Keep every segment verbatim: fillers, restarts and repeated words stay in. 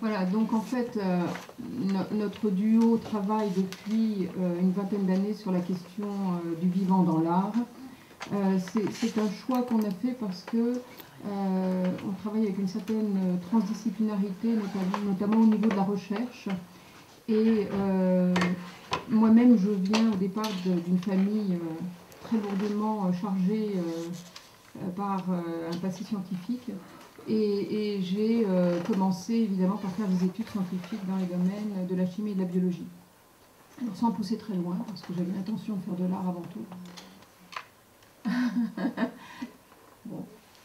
Voilà, donc en fait, euh, notre duo travaille depuis euh, une vingtaine d'années sur la question euh, du vivant dans l'art. Euh, C'est un choix qu'on a fait parce que euh, on travaille avec une certaine transdisciplinarité, notamment, notamment au niveau de la recherche. Et euh, moi-même, je viens au départ d'une famille euh, très lourdement chargée euh, par euh, un passé scientifique. Et, et j'ai euh, commencé évidemment par faire des études scientifiques dans les domaines de la chimie et de la biologie. Alors, sans pousser très loin, parce que j'avais l'intention de faire de l'art avant tout. Bon.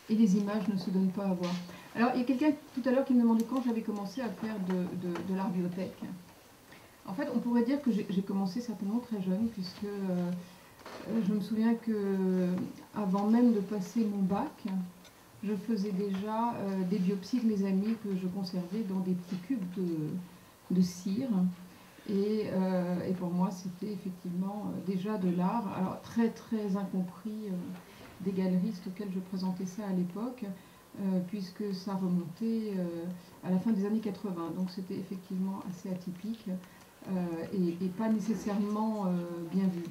Et les images ne se donnent pas à voir. Alors, il y a quelqu'un tout à l'heure qui me demandait quand j'avais commencé à faire de, de, de l'arbiothèque. En fait, on pourrait dire que j'ai commencé certainement très jeune, puisque euh, je me souviens que avant même de passer mon bac, je faisais déjà euh, des biopsies de mes amis que je conservais dans des petits cubes de, de cire. Et, euh, et pour moi, c'était effectivement déjà de l'art, alors très très incompris euh, des galeristes auxquels je présentais ça à l'époque, euh, puisque ça remontait euh, à la fin des années quatre-vingt. Donc c'était effectivement assez atypique euh, et, et pas nécessairement euh, bien vu.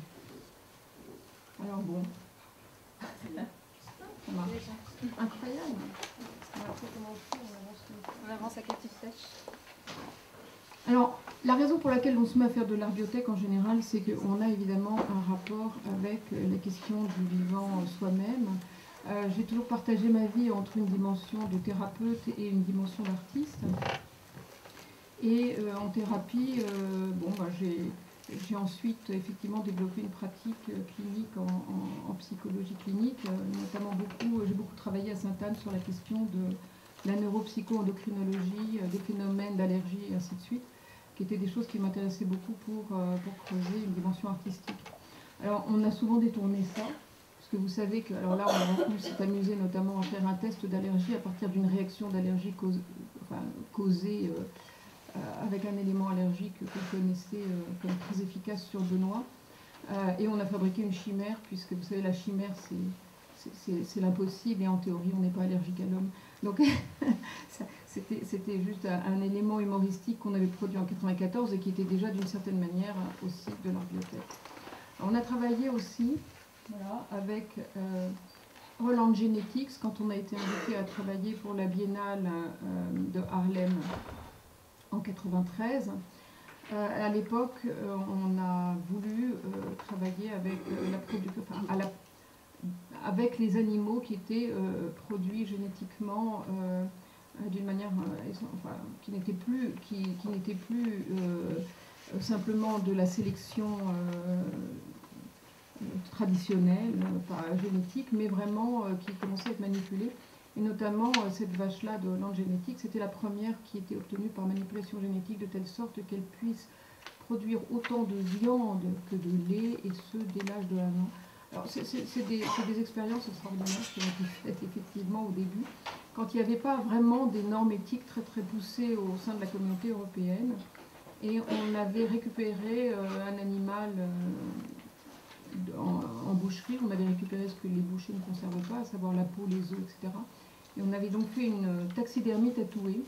Alors bon... Incroyable. On avance à Cathy Sèche. Alors, la raison pour laquelle on se met à faire de l'arbiothèque en général, c'est qu'on a évidemment un rapport avec la question du vivant soi-même. Euh, J'ai toujours partagé ma vie entre une dimension de thérapeute et une dimension d'artiste. Et euh, en thérapie, euh, bon, bah, j'ai... J'ai ensuite effectivement développé une pratique clinique en, en, en psychologie clinique, notamment beaucoup, j'ai beaucoup travaillé à Sainte-Anne sur la question de la neuropsycho-endocrinologie, des phénomènes d'allergie et ainsi de suite, qui étaient des choses qui m'intéressaient beaucoup pour, pour creuser une dimension artistique. Alors on a souvent détourné ça, parce que vous savez que, alors là on s'est amusé notamment à faire un test d'allergie à partir d'une réaction d'allergie cause, enfin, causée euh, avec un élément allergique que vous connaissez euh, comme très efficace sur Benoît. Euh, et on a fabriqué une chimère, puisque vous savez, la chimère, c'est l'impossible, et en théorie, on n'est pas allergique à l'homme. Donc, c'était juste un, un élément humoristique qu'on avait produit en mille neuf cent quatre-vingt-quatorze et qui était déjà, d'une certaine manière, aussi de l'arbiothèque. On a travaillé aussi voilà, avec euh, Roland Genetics, quand on a été invité à travailler pour la Biennale euh, de Harlem, en mille neuf cent quatre-vingt-treize. Euh, à l'époque, euh, on a voulu euh, travailler avec, euh, la enfin, à la, avec les animaux qui étaient euh, produits génétiquement euh, d'une manière euh, enfin, qui n'était plus, qui, qui n'était plus euh, simplement de la sélection euh, traditionnelle, enfin, génétique, mais vraiment euh, qui commençait à être manipulée. Et notamment, cette vache-là de Roland Genetics, c'était la première qui était obtenue par manipulation génétique de telle sorte qu'elle puisse produire autant de viande que de lait, et ce, dès l'âge de un an. Alors, c'est des, des expériences extraordinaires qui ont été faites, effectivement, au début, quand il n'y avait pas vraiment des normes éthiques très, très poussées au sein de la communauté européenne. Et on avait récupéré euh, un animal... Euh, En, en boucherie, on avait récupéré ce que les bouchers ne conservent pas, à savoir la peau, les os, et cetera. Et on avait donc fait une taxidermie tatouée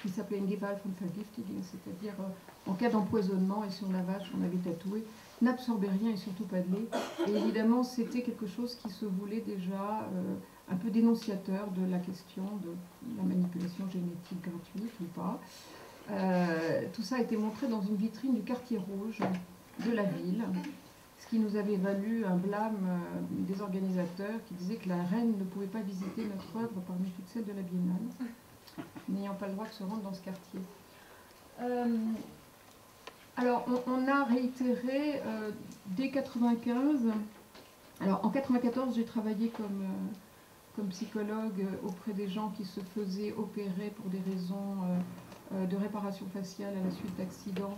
qui s'appelait Ingeval von Fallgiftige, c'est-à-dire en cas d'empoisonnement et sur la vache, on avait tatoué, n'absorbait rien et surtout pas de lait. Et évidemment, c'était quelque chose qui se voulait déjà euh, un peu dénonciateur de la question de la manipulation génétique gratuite ou pas. Euh, tout ça a été montré dans une vitrine du quartier rouge de la ville, ce qui nous avait valu un blâme des organisateurs qui disaient que la reine ne pouvait pas visiter notre œuvre parmi toutes celles de la Biennale, n'ayant pas le droit de se rendre dans ce quartier. Euh, alors, on, on a réitéré euh, dès mille neuf cent quatre-vingt-quinze. Alors, en mille neuf cent quatre-vingt-quatorze, j'ai travaillé comme, euh, comme psychologue auprès des gens qui se faisaient opérer pour des raisons euh, de réparation faciale à la suite d'accidents.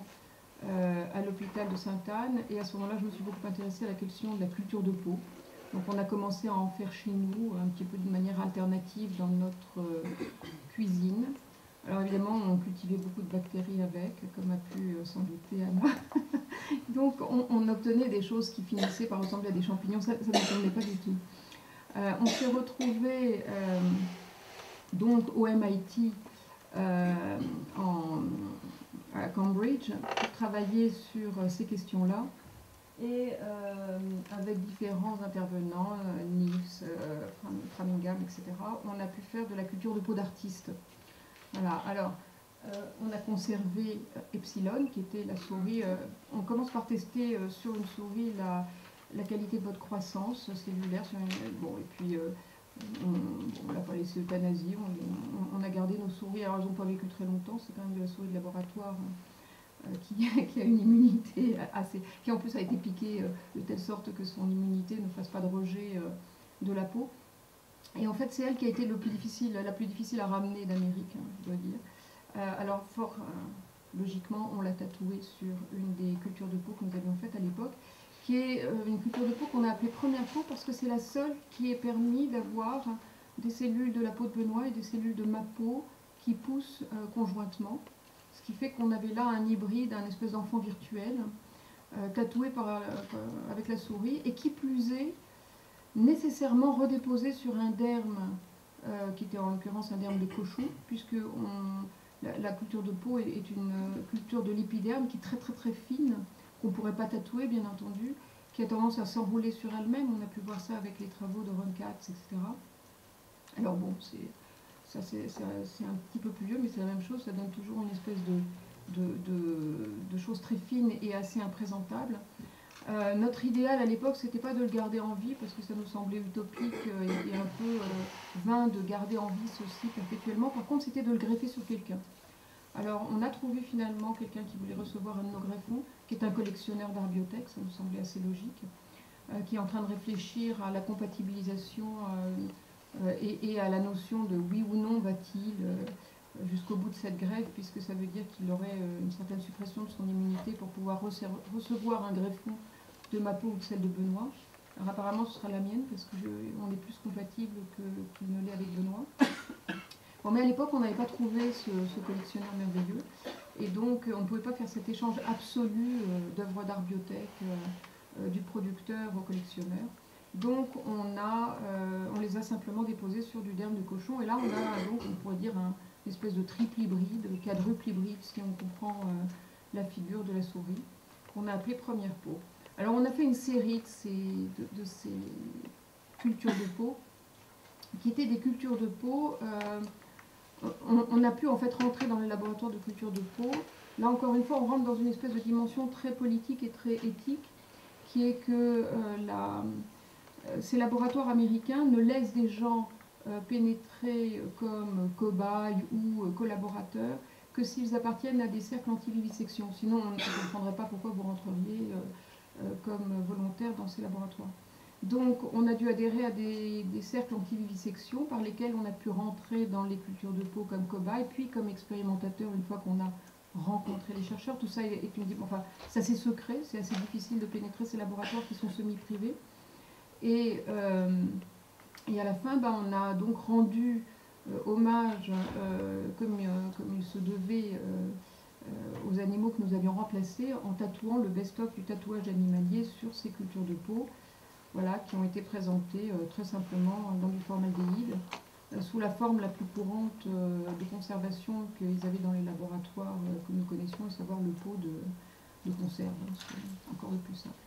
Euh, à l'hôpital de Sainte-Anne, et à ce moment-là, je me suis beaucoup intéressée à la question de la culture de peau. Donc on a commencé à en faire chez nous, un petit peu d'une manière alternative dans notre euh, cuisine. Alors évidemment, on cultivait beaucoup de bactéries avec, comme a pu euh, s'en douter Anna. Donc on, on obtenait des choses qui finissaient par ressembler à des champignons, ça, ça ne m'étonnait pas du tout. Euh, on s'est retrouvés euh, donc au M I T, euh, en, à Cambridge pour travailler sur ces questions-là et euh, avec différents intervenants, euh, Nils, euh, Framingham, et cetera, on a pu faire de la culture de peau d'artiste. Voilà, alors euh, on a conservé Epsilon, qui était la souris. Euh, on commence par tester euh, sur une souris la, la qualité de votre croissance cellulaire. Sur une, bon, et puis euh, on ne l'a pas laissé euthanasie, on, on, on a gardé nos souris. Alors elles n'ont pas vécu très longtemps, c'est quand même de la souris de laboratoire. Hein. Qui, qui a une immunité assez, qui en plus a été piquée de telle sorte que son immunité ne fasse pas de rejet de la peau. Et en fait, c'est elle qui a été le plus difficile, la plus difficile à ramener d'Amérique, je dois dire. Alors, fort logiquement, on l'a tatouée sur une des cultures de peau que nous avions faites à l'époque, qui est une culture de peau qu'on a appelée première peau parce que c'est la seule qui est permis d'avoir des cellules de la peau de Benoît et des cellules de ma peau qui poussent conjointement. Ce qui fait qu'on avait là un hybride, un espèce d'enfant virtuel, euh, tatoué par, euh, avec la souris, et qui plus est, nécessairement redéposé sur un derme, euh, qui était en l'occurrence un derme de cochon, puisque on, la, la culture de peau est, est une culture de l'épiderme qui est très très très fine, qu'on ne pourrait pas tatouer bien entendu, qui a tendance à s'enrouler sur elle-même. On a pu voir ça avec les travaux de Ron Katz, et cetera. Alors bon, c'est... ça c'est un petit peu plus vieux, mais c'est la même chose, ça donne toujours une espèce de, de, de, de choses très fines et assez imprésentables. Euh, notre idéal à l'époque, c'était pas de le garder en vie, parce que ça nous semblait utopique et, et un peu euh, vain de garder en vie ceci perpétuellement. Par contre, c'était de le greffer sur quelqu'un. Alors, on a trouvé finalement quelqu'un qui voulait recevoir un de nos greffons, qui est un collectionneur d'Arbiothèque, ça nous semblait assez logique, euh, qui est en train de réfléchir à la compatibilisation... Euh, Et, et à la notion de oui ou non va-t-il jusqu'au bout de cette greffe, puisque ça veut dire qu'il aurait une certaine suppression de son immunité pour pouvoir recevoir un greffon de ma peau ou de celle de Benoît. Alors apparemment ce sera la mienne, parce qu'on est plus compatible qu'il ne l'est avec Benoît. Bon, mais à l'époque on n'avait pas trouvé ce, ce collectionneur merveilleux, et donc on ne pouvait pas faire cet échange absolu d'œuvres d'Arbiothèque, du producteur au collectionneur. Donc on, a, euh, on les a simplement déposés sur du derme de cochon, et là on a donc, on pourrait dire, un, une espèce de triple hybride, quadruple hybride si on comprend euh, la figure de la souris, qu'on a appelée première peau. Alors on a fait une série de ces, de, de ces cultures de peau, qui étaient des cultures de peau, euh, on, on a pu en fait rentrer dans les laboratoires de culture de peau. Là encore une fois on rentre dans une espèce de dimension très politique et très éthique, qui est que euh, la... ces laboratoires américains ne laissent des gens pénétrer comme cobayes ou collaborateurs que s'ils appartiennent à des cercles anti-vivisection. Sinon, on ne comprendrait pas pourquoi vous rentreriez comme volontaire dans ces laboratoires. Donc, on a dû adhérer à des, des cercles anti-vivisection par lesquels on a pu rentrer dans les cultures de peau comme cobayes, puis comme expérimentateurs une fois qu'on a rencontré les chercheurs. Tout ça est une... Enfin, c'est assez secret, c'est assez difficile de pénétrer ces laboratoires qui sont semi-privés. Et, euh, et à la fin, bah, on a donc rendu euh, hommage, euh, comme, euh, comme il se devait, euh, euh, aux animaux que nous avions remplacés en tatouant le best-of du tatouage animalier sur ces cultures de peau, voilà, qui ont été présentées euh, très simplement dans du formaldéhyde, euh, sous la forme la plus courante euh, de conservation qu'ils avaient dans les laboratoires euh, que nous connaissions, à savoir le pot de, de conserve, hein, c'est encore le plus simple.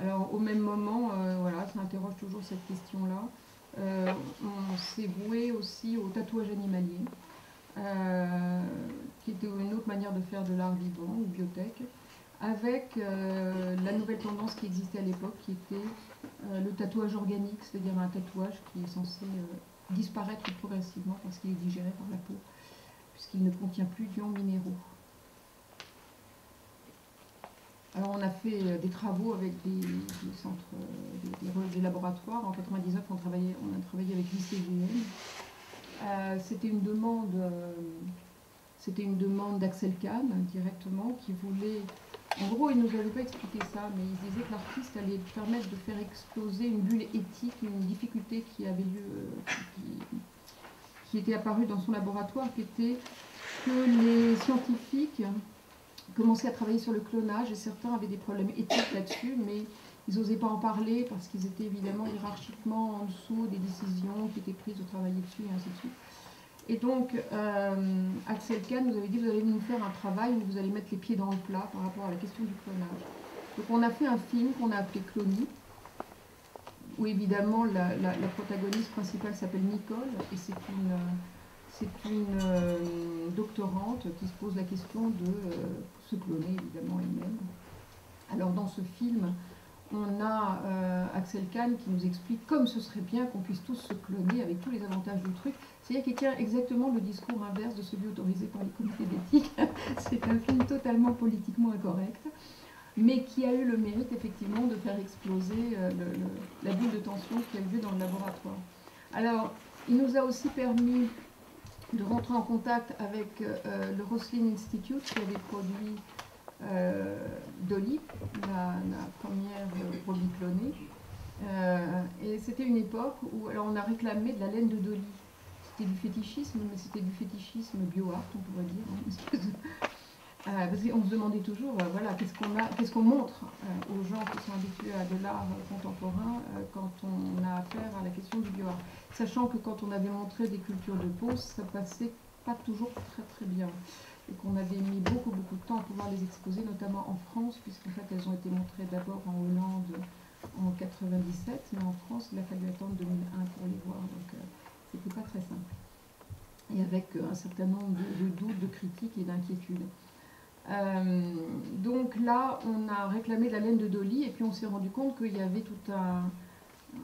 Alors au même moment, euh, voilà, ça interroge toujours cette question-là. Euh, on s'est voué aussi au tatouage animalier, euh, qui était une autre manière de faire de l'art vivant, ou biotech, avec euh, la nouvelle tendance qui existait à l'époque, qui était euh, le tatouage organique, c'est-à-dire un tatouage qui est censé euh, disparaître progressivement parce qu'il est digéré par la peau, puisqu'il ne contient plus d'ions minéraux. Alors on a fait des travaux avec des, des centres, des, des, des laboratoires. En mille neuf cent quatre-vingt-dix-neuf, on, travaillait, on a travaillé avec l'I C G M. Euh, C'était une demande, euh, d'Axel Kahn directement, qui voulait... En gros, il ne nous avait pas expliqué ça, mais il disait que l'artiste allait permettre de faire exploser une bulle éthique, une difficulté qui avait lieu, euh, qui, qui était apparue dans son laboratoire, qui était que les scientifiques... commençaient à travailler sur le clonage, et certains avaient des problèmes éthiques là-dessus, mais ils n'osaient pas en parler parce qu'ils étaient évidemment hiérarchiquement en dessous des décisions qui étaient prises de travailler dessus, et ainsi de suite. Et donc, euh, Axel Kahn nous avait dit, vous allez nous faire un travail où vous allez mettre les pieds dans le plat par rapport à la question du clonage. Donc on a fait un film qu'on a appelé Clonie, où évidemment la, la, la protagoniste principale s'appelle Nicole, et c'est une, c'est une euh, doctorante qui se pose la question de euh, se cloner évidemment elle-même. Alors dans ce film, on a euh, Axel Kahn qui nous explique comme ce serait bien qu'on puisse tous se cloner avec tous les avantages du truc. C'est-à-dire qu'il tient exactement le discours inverse de celui autorisé par les comités d'éthique. C'est un film totalement politiquement incorrect, mais qui a eu le mérite effectivement de faire exploser euh, le, le, la bulle de tension qui a eu lieu dans le laboratoire. Alors, il nous a aussi permis de rentrer en contact avec euh, le Roslin Institute qui avait produit Euh, Dolly, la, la première euh, brebis clonée. Euh, et c'était une époque où alors on a réclamé de la laine de Dolly. C'était du fétichisme, mais c'était du fétichisme bio-art, on pourrait dire. Hein, que, euh, parce qu'on se demandait toujours, euh, voilà, qu'est-ce qu'on a, qu'est-ce qu'on montre euh, aux gens qui sont habitués à de l'art contemporain euh, quand on a affaire à la question du bio-art. Sachant que quand on avait montré des cultures de peau, ça passait pas toujours très très bien. Et qu'on avait mis beaucoup, beaucoup de temps à pouvoir les exposer, notamment en France, puisqu'en fait, elles ont été montrées d'abord en Hollande en quatre-vingt-dix-sept, mais en France, il a fallu attendre deux mille un pour les voir, donc euh, c'était pas très simple. Et avec euh, un certain nombre de, de doutes, de critiques et d'inquiétudes. Euh, donc là, on a réclamé de la laine de Dolly, et puis on s'est rendu compte qu'il y avait tout un,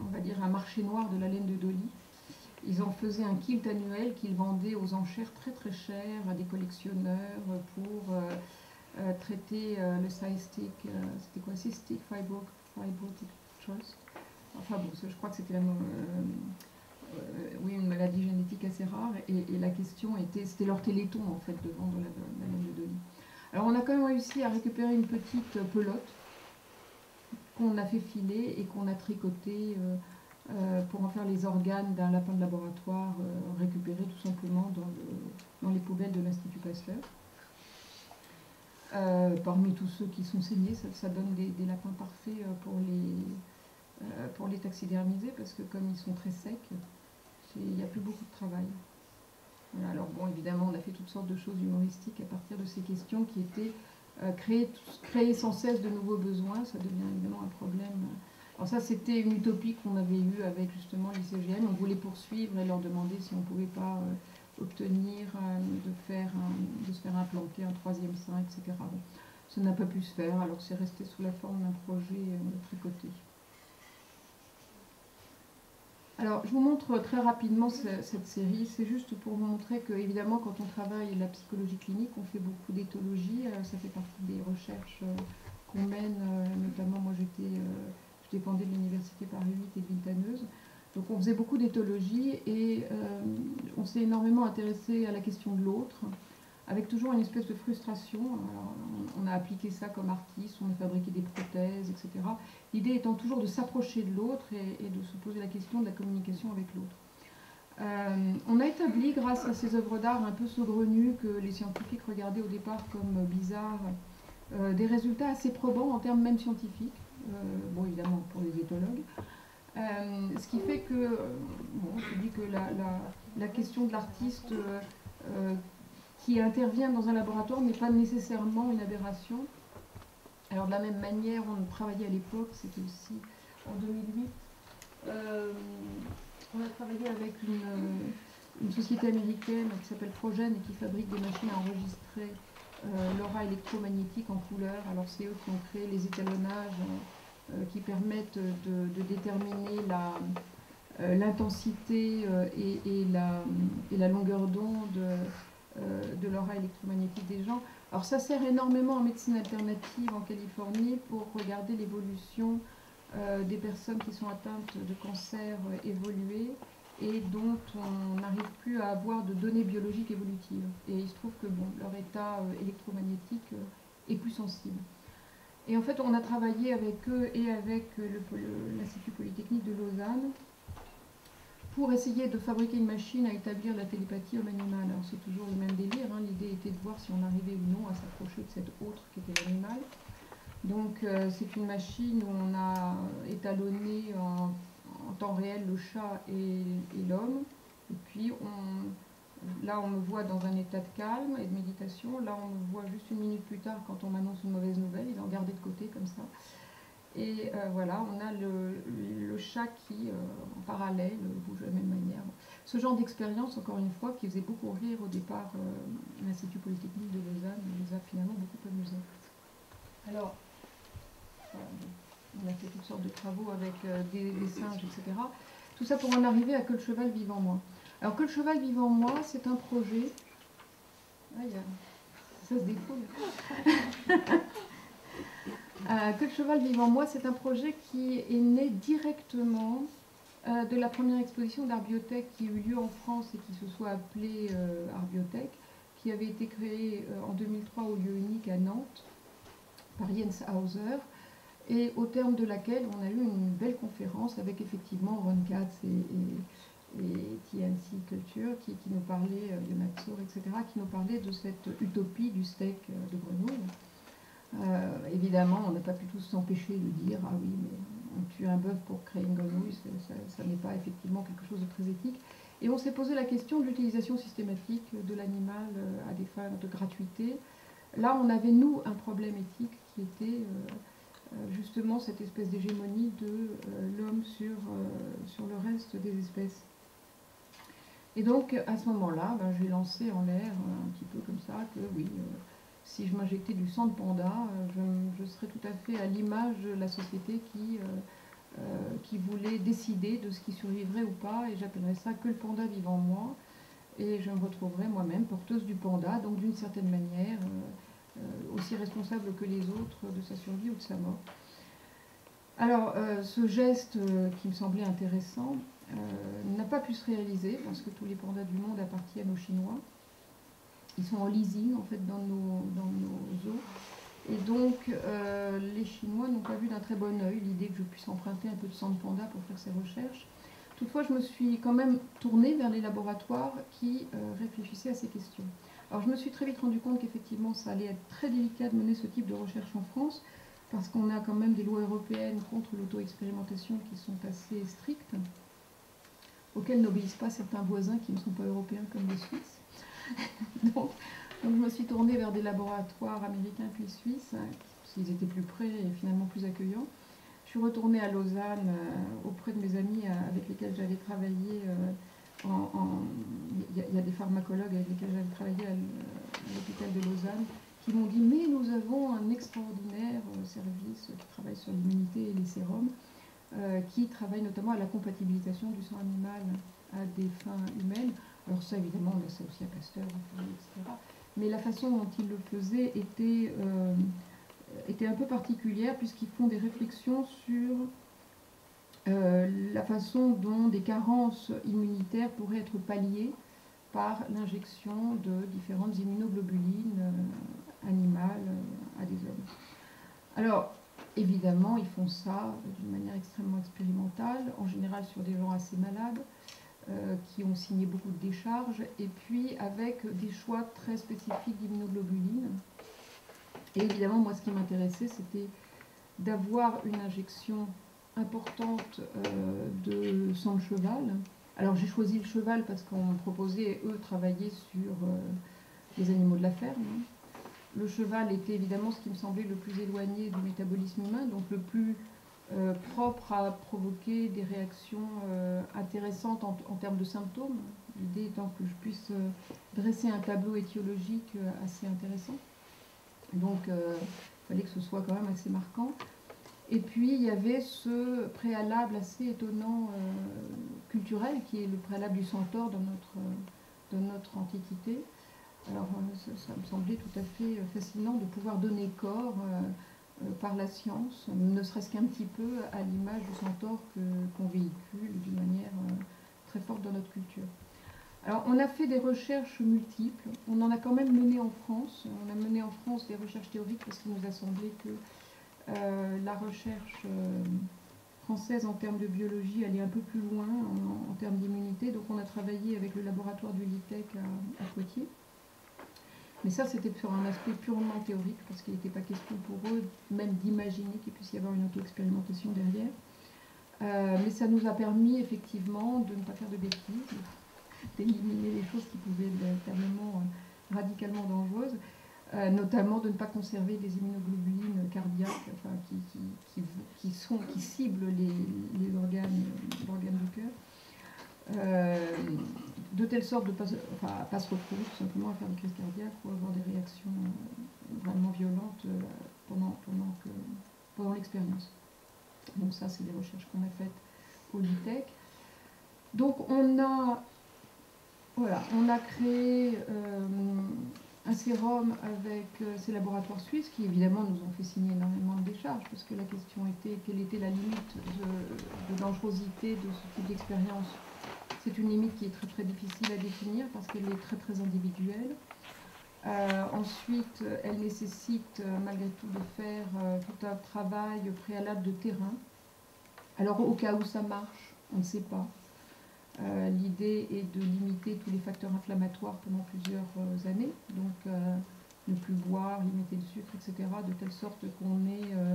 on va dire, un marché noir de la laine de Dolly. Ils en faisaient un kilt annuel qu'ils vendaient aux enchères très très chères à des collectionneurs pour euh, euh, traiter euh, le cystic, euh, c'était quoi, cystic fibro, fibrotic choice. Enfin bon, je crois que c'était euh, euh, oui, une maladie génétique assez rare et, et la question était, c'était leur téléthon en fait de vendre la, la laine de Dolly. Alors on a quand même réussi à récupérer une petite pelote qu'on a fait filer et qu'on a tricotée euh, Euh, pour en faire les organes d'un lapin de laboratoire euh, récupéré tout simplement dans, le, dans les poubelles de l'Institut Pasteur. Euh, parmi tous ceux qui sont saignés, ça, ça donne des, des lapins parfaits pour les, euh, pour les taxidermiser, parce que comme ils sont très secs, il n'y a plus beaucoup de travail. Voilà, alors bon, évidemment, on a fait toutes sortes de choses humoristiques à partir de ces questions qui étaient euh, créées, créées sans cesse de nouveaux besoins. Ça devient évidemment un problème. Alors ça, c'était une utopie qu'on avait eue avec justement l'I C G M. On voulait poursuivre et leur demander si on ne pouvait pas euh, obtenir euh, de, faire un, de se faire implanter un troisième sein, et cetera. Bon, ça n'a pas pu se faire, alors c'est resté sous la forme d'un projet euh, tricoté. Alors, je vous montre très rapidement cette, cette série. C'est juste pour vous montrer que, évidemment, quand on travaille la psychologie clinique, on fait beaucoup d'éthologie. Euh, ça fait partie des recherches euh, qu'on mène. Euh, notamment, moi, j'étais... Euh, Je dépendais de l'université Paris huit et de Villetaneuse. Donc on faisait beaucoup d'éthologie et euh, on s'est énormément intéressé à la question de l'autre, avec toujours une espèce de frustration. Alors, on a appliqué ça comme artiste, on a fabriqué des prothèses, et cetera. L'idée étant toujours de s'approcher de l'autre et, et de se poser la question de la communication avec l'autre. Euh, on a établi, grâce à ces œuvres d'art un peu saugrenues que les scientifiques regardaient au départ comme bizarres, euh, des résultats assez probants en termes même scientifiques. Euh, bon, évidemment, pour les éthologues. Euh, ce qui fait que, bon, on se dit que la, la, la question de l'artiste euh, euh, qui intervient dans un laboratoire n'est pas nécessairement une aberration. Alors, de la même manière, on travaillait à l'époque, c'était aussi en deux mille huit, euh, on a travaillé avec une, une société américaine qui s'appelle Progen et qui fabrique des machines à enregistrer Euh, l'aura électromagnétique en couleur. Alors c'est eux qui ont créé les étalonnages euh, qui permettent de, de déterminer l'intensité euh, euh, et, et, la, et la longueur d'onde euh, de l'aura électromagnétique des gens. Alors ça sert énormément en médecine alternative en Californie pour regarder l'évolution euh, des personnes qui sont atteintes de cancers euh, évolués et dont on n'arrive plus à avoir de données biologiques évolutives. Et il se trouve que bon, leur état électromagnétique est plus sensible. Et en fait, on a travaillé avec eux et avec l'Institut Polytechnique de Lausanne pour essayer de fabriquer une machine à établir la télépathie homme animal. Alors c'est toujours le même délire, hein. L'idée était de voir si on arrivait ou non à s'approcher de cet autre qui était l'animal. Donc euh, c'est une machine où on a étalonné en... en temps réel le chat et, et l'homme, et puis on, là on me voit dans un état de calme et de méditation, là on me voit juste une minute plus tard quand on m'annonce une mauvaise nouvelle, il est regardé de côté comme ça. Et euh, voilà, on a le, le, le chat qui, euh, en parallèle, bouge de la même manière. Ce genre d'expérience, encore une fois, qui faisait beaucoup rire au départ euh, l'Institut Polytechnique de Lausanne, nous a finalement beaucoup amusés. Alors, euh, on a fait toutes sortes de travaux avec euh, des, des singes, et cetera. Tout ça pour en arriver à Que le cheval vive en moi. Alors, Que le cheval vive en moi, c'est un projet... Ah, il y a... Ça se découle. Euh, Que le cheval vive en moi, c'est un projet qui est né directement euh, de la première exposition d'Arbiothèque qui a eu lieu en France et qui se soit appelée euh, Arbiothèque, qui avait été créée euh, en deux mille trois au lieu unique à Nantes par Jens Hauser, et au terme de laquelle on a eu une belle conférence avec effectivement Ron Katz et, et, et T N C Culture qui, qui nous parlait, euh, Yonatsu, et cetera, qui nous parlait de cette utopie du steak euh, de grenouille. Euh, évidemment, on n'a pas pu tous s'empêcher de dire « Ah oui, mais on tue un bœuf pour créer une grenouille, ça, ça n'est pas effectivement quelque chose de très éthique. » Et on s'est posé la question de l'utilisation systématique de l'animal à des fins de gratuité. Là, on avait, nous, un problème éthique qui était euh, justement cette espèce d'hégémonie de euh, l'homme sur, euh, sur le reste des espèces. Et donc, à ce moment-là, ben, j'ai lancé en l'air, un petit peu comme ça, que oui... Euh, si je m'injectais du sang de panda, je, je serais tout à fait à l'image de la société qui, euh, qui voulait décider de ce qui survivrait ou pas, et j'appellerais ça que le panda vive en moi, et je me retrouverais moi-même porteuse du panda, donc d'une certaine manière, euh, aussi responsable que les autres de sa survie ou de sa mort. Alors, euh, ce geste euh, qui me semblait intéressant euh, n'a pas pu se réaliser, parce que tous les pandas du monde appartiennent aux Chinois. Ils sont en leasing, en fait, dans nos, dans nos zoos. Et donc, euh, les Chinois n'ont pas vu d'un très bon œil l'idée que je puisse emprunter un peu de sang de panda pour faire ces recherches. Toutefois, je me suis quand même tournée vers les laboratoires qui euh, réfléchissaient à ces questions. Alors, je me suis très vite rendu compte qu'effectivement, ça allait être très délicat de mener ce type de recherche en France, parce qu'on a quand même des lois européennes contre l'auto-expérimentation qui sont assez strictes, auxquelles n'obéissent pas certains voisins qui ne sont pas européens comme les Suisses. donc, donc je me suis tournée vers des laboratoires américains puis suisses, hein, s'ils étaient plus près et finalement plus accueillants. Je suis retournée à Lausanne euh, auprès de mes amis euh, avec lesquels j'avais travaillé, il euh, en, en, y, y a des pharmacologues avec lesquels j'avais travaillé à l'hôpital de Lausanne, qui m'ont dit « mais nous avons un extraordinaire euh, service qui travaille sur l'immunité et les sérums, euh, qui travaille notamment à la compatibilisation du sang animal à des fins humaines ». Alors ça, évidemment, on a ça aussi à Pasteur, et cetera. Mais la façon dont ils le faisaient était, euh, était un peu particulière, puisqu'ils font des réflexions sur euh, la façon dont des carences immunitaires pourraient être palliées par l'injection de différentes immunoglobulines euh, animales euh, à des hommes. Alors, évidemment, ils font ça d'une manière extrêmement expérimentale, en général sur des gens assez malades, Euh, qui ont signé beaucoup de décharges, et puis avec des choix très spécifiques d'immunoglobuline. Et évidemment, moi, ce qui m'intéressait, c'était d'avoir une injection importante euh, de sang de cheval. Alors, j'ai choisi le cheval parce qu'on proposait, eux, travailler sur euh, les animaux de la ferme. Le cheval était évidemment ce qui me semblait le plus éloigné du métabolisme humain, donc le plus... Euh, propre à provoquer des réactions euh, intéressantes en, en termes de symptômes. L'idée étant que je puisse euh, dresser un tableau étiologique euh, assez intéressant. Donc, il euh, fallait que ce soit quand même assez marquant. Et puis, il y avait ce préalable assez étonnant euh, culturel, qui est le préalable du centaure dans notre, euh, dans notre antiquité. Alors, euh, ça, ça me semblait tout à fait fascinant de pouvoir donner corps... Euh, Euh, par la science, ne serait-ce qu'un petit peu à l'image du centaure qu'on véhicule d'une manière euh, très forte dans notre culture. Alors, on a fait des recherches multiples, on en a quand même mené en France, on a mené en France des recherches théoriques parce qu'il nous a semblé que euh, la recherche euh, française en termes de biologie allait un peu plus loin en, en termes d'immunité, donc on a travaillé avec le laboratoire du LITEC à, à Poitiers. Mais ça, c'était sur un aspect purement théorique, parce qu'il n'était pas question pour eux même d'imaginer qu'il puisse y avoir une auto-expérimentation derrière. Euh, mais ça nous a permis, effectivement, de ne pas faire de bêtises, d'éliminer les choses qui pouvaient être tellement euh, radicalement dangereuses, euh, notamment de ne pas conserver des immunoglobulines cardiaques enfin, qui, qui, qui, qui, sont, qui ciblent les, les organes, l'organe du cœur. Euh, de telle sorte de ne pas, enfin, pas se retrouver tout simplement à faire des crises cardiaques ou avoir des réactions vraiment violentes pendant, pendant, que, pendant l'expérience. Donc ça, c'est des recherches qu'on a faites au LITEC. Donc on a, voilà, on a créé euh, un sérum avec ces laboratoires suisses qui évidemment nous ont fait signer énormément de décharges parce que la question était quelle était la limite de, de dangerosité de ce type d'expérience. C'est une limite qui est très, très difficile à définir parce qu'elle est très, très individuelle. Euh, ensuite, elle nécessite malgré tout de faire euh, tout un travail préalable de terrain. Alors, au cas où ça marche, on ne sait pas. Euh, L'idée est de limiter tous les facteurs inflammatoires pendant plusieurs années. Donc, euh, ne plus boire, limiter le sucre, et cetera, de telle sorte qu'on ait euh,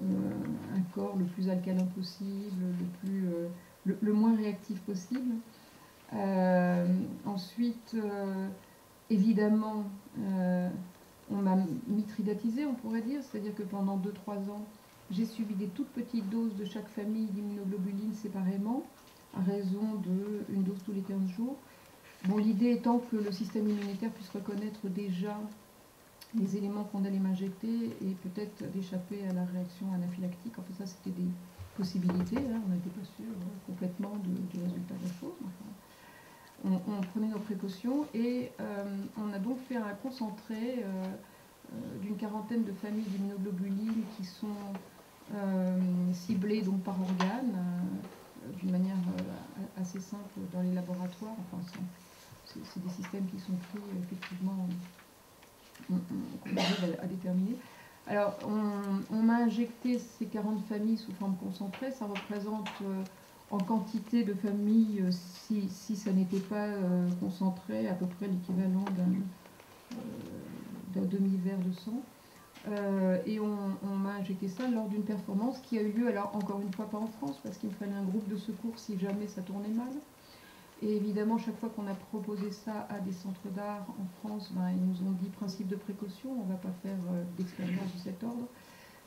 euh, un corps le plus alcalin possible, le plus... Euh, Le, le moins réactif possible. Euh, ensuite, euh, évidemment, euh, on m'a mitridatisée, on pourrait dire, c'est-à-dire que pendant deux trois ans, j'ai subi des toutes petites doses de chaque famille d'immunoglobulines séparément, à raison d'une dose tous les quinze jours. Bon, l'idée étant que le système immunitaire puisse reconnaître déjà les éléments qu'on allait m'injecter et peut-être d'échapper à la réaction anaphylactique. En fait, ça, c'était des possibilités, hein, on n'était pas sûr hein, complètement du résultat de la chose. Enfin, on, on prenait nos précautions et euh, on a donc fait un concentré euh, euh, d'une quarantaine de familles d'immunoglobulines qui sont euh, ciblées donc, par organe, euh, d'une manière euh, assez simple dans les laboratoires. Enfin, c'est des systèmes qui sont pris effectivement euh, qu'on arrive à, à déterminer. Alors, on, on m'a injecté ces quarante familles sous forme concentrée. Ça représente euh, en quantité de familles, si, si ça n'était pas euh, concentré, à peu près l'équivalent d'un euh, demi-verre de sang. Euh, et on, on m'a injecté ça lors d'une performance qui a eu lieu, alors encore une fois pas en France, parce qu'il me fallait un groupe de secours si jamais ça tournait mal. Et évidemment, chaque fois qu'on a proposé ça à des centres d'art en France, ben, ils nous ont dit principe de précaution, on ne va pas faire euh, d'expérience de cet ordre.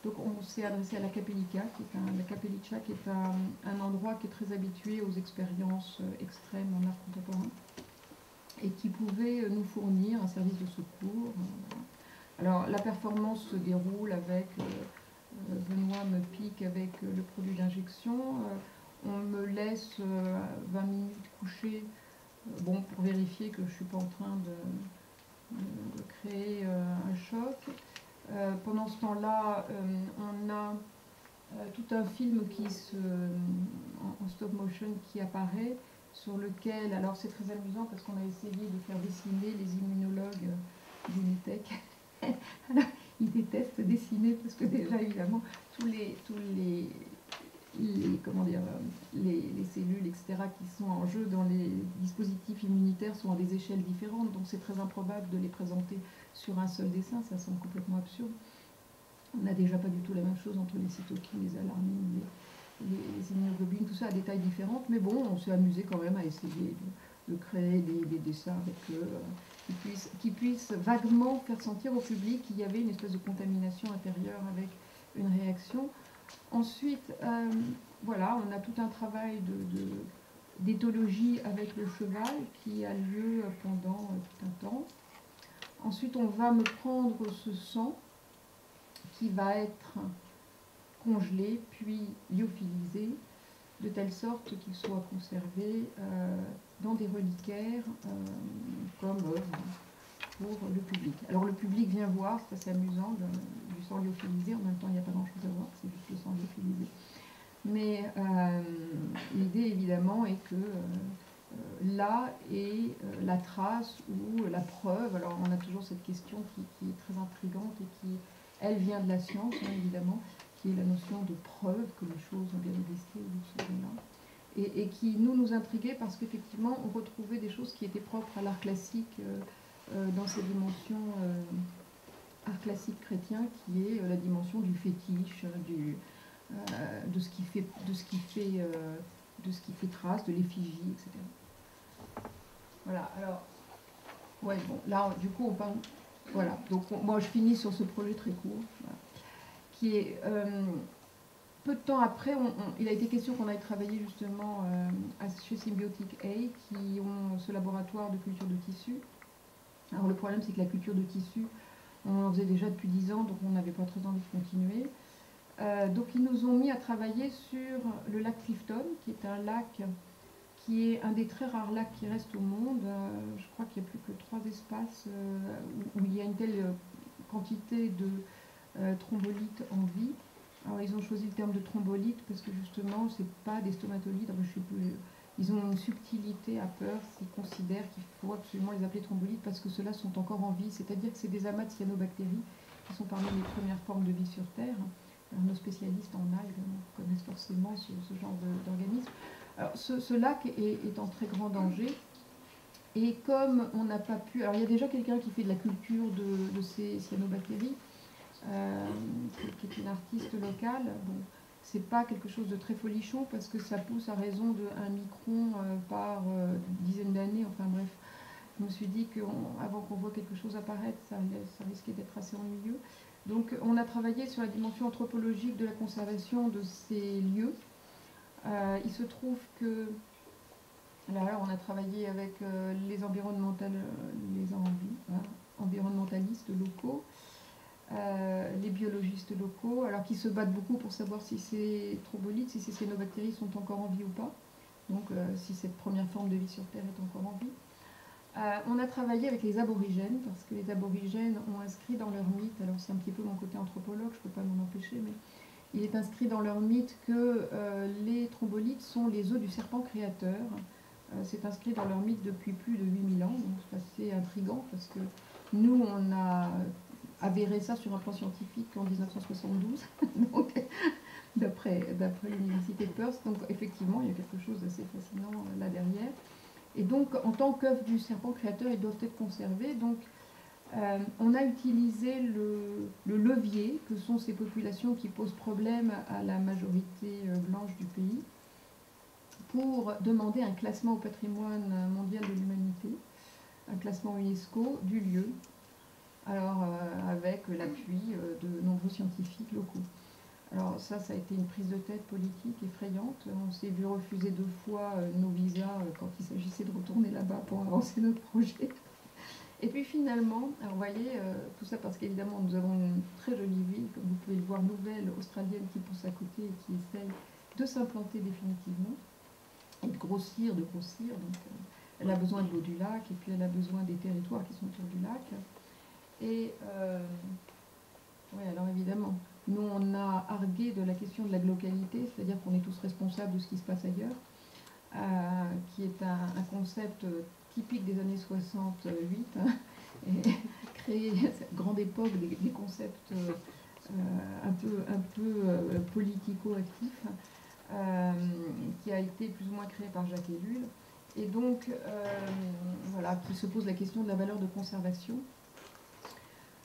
Donc on s'est adressé à la Capelica, qui est un, la Capelica, qui est un, un endroit qui est très habitué aux expériences euh, extrêmes en art contemporain, et qui pouvait euh, nous fournir un service de secours. Euh, alors la performance se déroule avec, euh, euh, Benoît me pique avec euh, le produit d'injection, euh, on me laisse vingt minutes couchée bon, pour vérifier que je ne suis pas en train de, de créer un choc. Euh, pendant ce temps-là, euh, on a euh, tout un film qui se, en, en stop motion qui apparaît, sur lequel, alors c'est très amusant parce qu'on a essayé de faire dessiner les immunologues du LITEC. Ils détestent dessiner parce que déjà, évidemment, tous les... Tous les Les, comment dire, les, les cellules, et cetera, qui sont en jeu dans les dispositifs immunitaires sont à des échelles différentes, donc c'est très improbable de les présenter sur un seul dessin, ça semble complètement absurde. On n'a déjà pas du tout la même chose entre les cytokines, les alarmines, les, les immunoglobulines, tout ça à des tailles différentes, mais bon, on s'est amusé quand même à essayer de, de créer des, des dessins avec eux, euh, qui puissent, qui puissent vaguement faire sentir au public qu'il y avait une espèce de contamination intérieure avec une réaction. Ensuite, euh, voilà, on a tout un travail d'éthologie avec le cheval qui a lieu pendant euh, tout un temps. Ensuite, on va me prendre ce sang qui va être congelé, puis lyophilisé, de telle sorte qu'il soit conservé euh, dans des reliquaires euh, comme euh, pour le public. Alors le public vient voir, c'est assez amusant, le, du sang lyophilisé, en même temps il n'y a pas grand chose à voir, c'est juste le sang lyophilisé. Mais euh, l'idée évidemment est que euh, là est euh, la trace ou la preuve, alors on a toujours cette question qui, qui est très intrigante et qui, elle vient de la science hein, évidemment, qui est la notion de preuve que les choses ont bien existé ou des choses là. Et, et qui nous nous intriguait parce qu'effectivement on retrouvait des choses qui étaient propres à l'art classique, euh, Euh, dans ces dimensions euh, art classique chrétien qui est euh, la dimension du fétiche, euh, du, euh, de ce qui fait, de ce qui fait, euh, de ce qui fait trace, de l'effigie, et cetera. Voilà, alors, ouais, bon, là, du coup, on parle, voilà, donc, on, moi, je finis sur ce projet très court, voilà, qui est, euh, peu de temps après, on, on, il a été question qu'on aille travailler, justement, euh, chez Symbiotic A, qui ont ce laboratoire de culture de tissus. Alors, le problème, c'est que la culture de tissus, on en faisait déjà depuis dix ans, donc on n'avait pas très envie de continuer. Euh, donc, ils nous ont mis à travailler sur le lac Clifton, qui est un lac qui est un des très rares lacs qui reste au monde. Euh, je crois qu'il n'y a plus que trois espaces euh, où, où il y a une telle quantité de euh, thrombolites en vie. Alors, ils ont choisi le terme de thrombolites parce que, justement, ce n'est pas des stomatolites. Alors, je sais plus, ils ont une subtilité à peur. Ils considèrent qu'il faut absolument les appeler thrombolites parce que ceux-là sont encore en vie. C'est-à-dire que c'est des amas de cyanobactéries qui sont parmi les premières formes de vie sur Terre. Alors, nos spécialistes en algues connaissent forcément ce, ce genre d'organismes. Alors, ce, ce lac est, est en très grand danger. Et comme on n'a pas pu... Alors, il y a déjà quelqu'un qui fait de la culture de, de ces cyanobactéries, euh, qui, qui est une artiste locale. Bon, c'est pas quelque chose de très folichon, parce que ça pousse à raison de un micron euh, par euh, dizaine d'années. Enfin, bref, je me suis dit qu'avant qu'on voit quelque chose apparaître, ça, ça risquait d'être assez ennuyeux. Donc, on a travaillé sur la dimension anthropologique de la conservation de ces lieux. Euh, il se trouve que, là, alors, on a travaillé avec euh, les, environnemental, les envi, hein, environnementalistes locaux, euh, les biologistes locaux, alors qui se battent beaucoup pour savoir si ces thrombolites, si ces cyanobactéries sont encore en vie ou pas, donc euh, si cette première forme de vie sur Terre est encore en vie. Euh, on a travaillé avec les aborigènes, parce que les aborigènes ont inscrit dans leur mythe, alors c'est un petit peu mon côté anthropologue, je ne peux pas m'en empêcher, mais il est inscrit dans leur mythe que euh, les thrombolites sont les œufs du serpent créateur. Euh, c'est inscrit dans leur mythe depuis plus de huit mille ans, donc c'est assez intriguant, parce que nous, on a avéré ça sur un plan scientifique en mille neuf cent soixante-douze, donc d'après l'université de Perth, donc effectivement, il y a quelque chose d'assez fascinant euh, là derrière. Et donc, en tant qu'œuvre du serpent créateur, ils doivent être conservés. Donc, euh, on a utilisé le, le levier, que sont ces populations qui posent problème à la majorité blanche du pays, pour demander un classement au patrimoine mondial de l'humanité, un classement UNESCO du lieu, alors euh, avec l'appui de nombreux scientifiques locaux. Alors ça, ça a été une prise de tête politique effrayante. On s'est vu refuser deux fois nos visas quand il s'agissait de retourner là-bas pour avancer notre projet. Et puis finalement, alors vous voyez, tout ça parce qu'évidemment nous avons une très jolie ville, comme vous pouvez le voir, nouvelle, australienne, qui pousse à côté et qui essaye de s'implanter définitivement, et de grossir, de grossir. Donc elle a besoin de l'eau du lac, et puis elle a besoin des territoires qui sont autour du lac. Et euh, oui, alors évidemment... Nous, on a argué de la question de la globalité, c'est-à-dire qu'on est tous responsables de ce qui se passe ailleurs, euh, qui est un, un concept typique des années soixante-huit, hein, et créé à cette grande époque des, des concepts euh, un peu, un peu euh, politico-actifs, euh, qui a été plus ou moins créé par Jacques Ellul, et donc, euh, voilà, qui se pose la question de la valeur de conservation.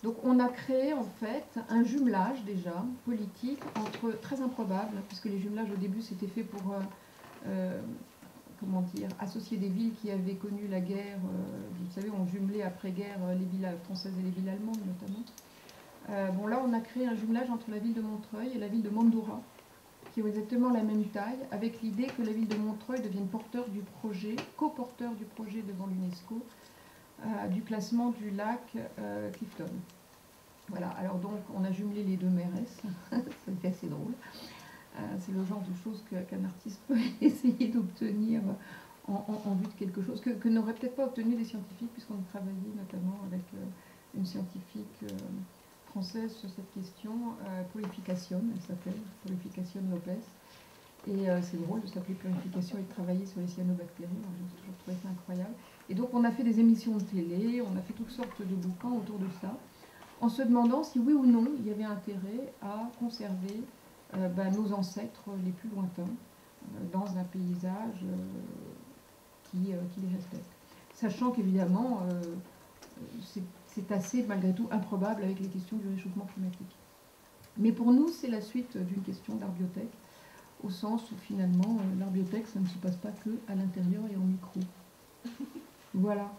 Donc on a créé en fait un jumelage déjà politique entre très improbable, puisque les jumelages au début c'était fait pour euh, euh, comment dire, associer des villes qui avaient connu la guerre, euh, vous savez on jumelait après-guerre les villes françaises et les villes allemandes notamment. Euh, bon là on a créé un jumelage entre la ville de Montreuil et la ville de Mandoura, qui ont exactement la même taille, avec l'idée que la ville de Montreuil devienne porteur du projet, coporteur du projet devant l'UNESCO, Euh, du classement du lac euh, Clifton. Voilà, alors donc on a jumelé les deux mairesses, c'était assez drôle. Euh, c'est le genre de choses qu'un artiste peut essayer d'obtenir en, en, en vue de quelque chose, que, que n'aurait peut-être pas obtenu les scientifiques, puisqu'on a travaillé notamment avec euh, une scientifique euh, française sur cette question, euh, Purification, elle s'appelle, Purification Lopez. Et euh, c'est drôle de s'appeler Purification et de travailler sur les cyanobactéries, j'ai toujours trouvé ça incroyable. Et donc on a fait des émissions de télé, on a fait toutes sortes de bouquins autour de ça, en se demandant si oui ou non il y avait intérêt à conserver euh, bah, nos ancêtres les plus lointains euh, dans un paysage euh, qui, euh, qui les respecte. Sachant qu'évidemment euh, c'est assez malgré tout improbable avec les questions du réchauffement climatique. Mais pour nous c'est la suite d'une question d'arbiothèque, au sens où finalement l'arbiothèque ça ne se passe pas que à l'intérieur et en micro. Voilà.